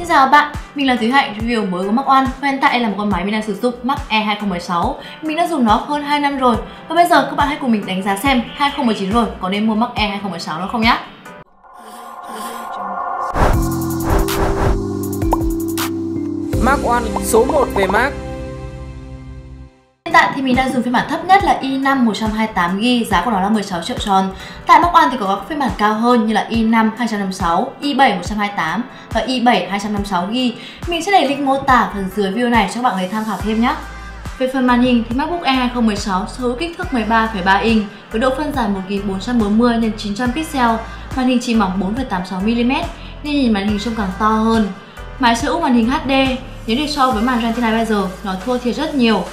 Xin chào các bạn, mình là Thúy Hạnh, review mới của MacOne. Hiện tại là một con máy mình đang sử dụng Mac Air 2016. Mình đã dùng nó hơn 2 năm rồi. Và bây giờ các bạn hãy cùng mình đánh giá xem 2019 rồi có nên mua Mac Air 2016 nữa không nhé. MacOne số 1 về Mac. Hiện tại thì mình đang dùng phiên bản thấp nhất là i5 128GB, giá của nó là 16 triệu tròn. Tại MacOne thì có các phiên bản cao hơn như là i5 256, i7 128 và i7 256GB. Mình sẽ để link mô tả phần dưới video này cho các bạn ấy tham khảo thêm nhé. Về phần màn hình thì MacBook Air 2016 sở hữu kích thước 13,3 inch với độ phân giải 1440x900 pixel, màn hình chỉ mỏng 4,86mm nên nhìn màn hình trông càng to hơn. Máy sở hữu màn hình HD, nếu để so với màn Retina bây giờ nó thua thiệt rất nhiều.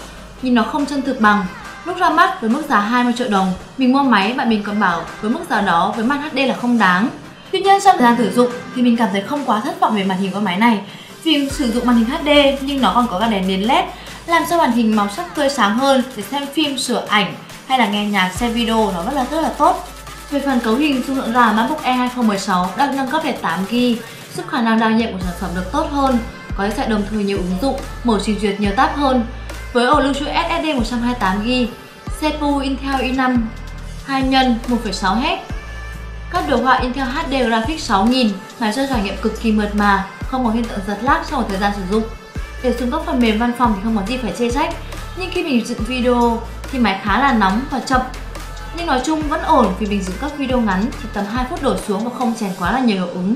Nhìn nó không chân thực bằng. Lúc ra mắt với mức giá 20 triệu đồng, mình mua máy bạn mình còn bảo với mức giá đó với màn HD là không đáng. Tuy nhiên trong thời gian sử dụng thì mình cảm thấy không quá thất vọng về màn hình con máy này. Vì sử dụng màn hình HD nhưng nó còn có cả đèn LED làm cho màn hình màu sắc tươi sáng hơn để xem phim, sửa ảnh hay là nghe nhạc, xem video nó rất là tốt. Về phần cấu hình, dung lượng RAM MacBook Air 2016 đã nâng cấp về 8GB, giúp khả năng đa nhiệm của sản phẩm được tốt hơn, có thể chạy đồng thời nhiều ứng dụng, mở trình duyệt nhiều tab hơn. Với ổ lưu trữ SSD 128GB, CPU Intel i5 2x 1,6Hz, các đồ họa Intel HD Graphics 6000, máy cho trải nghiệm cực kỳ mượt mà, không có hiện tượng giật lag trong thời gian sử dụng. Để dùng các phần mềm văn phòng thì không có gì phải chê trách, nhưng khi mình dựng video thì máy khá là nóng và chậm. Nhưng nói chung vẫn ổn vì mình dựng các video ngắn thì tầm 2 phút đổ xuống và không chèn quá là nhiều hiệu ứng.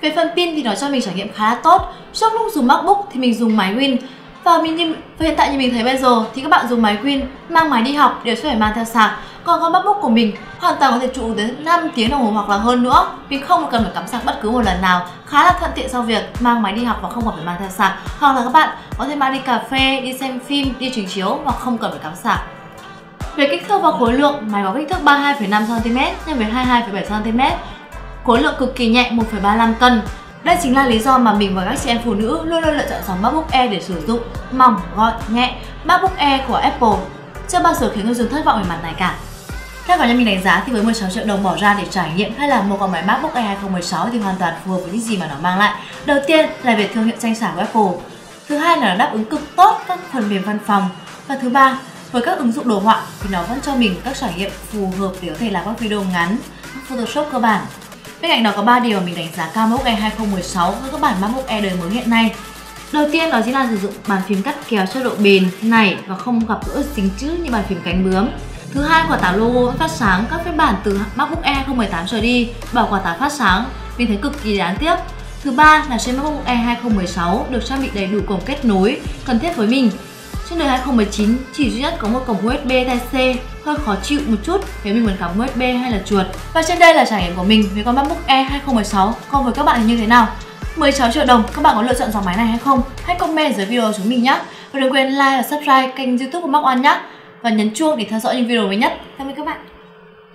Về phần pin thì nó cho mình trải nghiệm khá là tốt. Trong lúc dùng MacBook thì mình dùng máy Win. Và hiện tại như mình thấy bây giờ thì các bạn dùng máy Win, mang máy đi học đều sẽ phải mang theo sạc. Còn con MacBook của mình hoàn toàn có thể trụ đến 5 tiếng đồng hồ hoặc là hơn nữa. Mình không cần phải cắm sạc bất cứ một lần nào, khá là thuận tiện sau việc mang máy đi học và không cần phải mang theo sạc. Hoặc là các bạn có thể mang đi cà phê, đi xem phim, đi trình chiếu và không cần phải cắm sạc. Về kích thước và khối lượng, máy có kích thước 32,5cm x 22,7cm, khối lượng cực kỳ nhẹ 1,35 cân. Đây chính là lý do mà mình và các chị em phụ nữ luôn luôn lựa chọn dòng MacBook Air để sử dụng, mỏng, gọn, nhẹ. MacBook Air của Apple chưa bao giờ khiến người dùng thất vọng về mặt này cả. Theo cá nhân mình đánh giá thì với 16 triệu đồng bỏ ra để trải nghiệm hay là một con máy MacBook Air 2016 thì hoàn toàn phù hợp với những gì mà nó mang lại. Đầu tiên là về thương hiệu tranh sảng của Apple, thứ hai là nó đáp ứng cực tốt các phần mềm văn phòng, và thứ ba với các ứng dụng đồ họa thì nó vẫn cho mình các trải nghiệm phù hợp để có thể làm các video ngắn, Photoshop cơ bản. Bên cạnh đó có 3 điều mà mình đánh giá cao MacBook Air 2016 với các bản MacBook Air đời mới hiện nay. Đầu tiên đó chính là sử dụng bàn phím cắt kéo cho độ bền, nảy và không gặp gỡ dính chữ như bàn phím cánh bướm. Thứ hai, quả táo logo vẫn phát sáng, các phiên bản từ MacBook Air 2018 trở đi bảo quả táo phát sáng, mình thấy cực kỳ đáng tiếc. Thứ ba là trên MacBook Air 2016 được trang bị đầy đủ cổng kết nối cần thiết với mình. Trên đời 2019 chỉ duy nhất có một cổng USB Type C, hơi khó chịu một chút nếu mình muốn cắm USB hay là chuột. Và trên đây là trải nghiệm của mình với con MacBook Air 2016. Còn với các bạn thì như thế nào? 16 triệu đồng, các bạn có lựa chọn dòng máy này hay không? Hãy comment dưới video chúng mình nhé. Và đừng quên like và subscribe kênh YouTube của MacOne nhé. Và nhấn chuông để theo dõi những video mới nhất. Cảm ơn các bạn.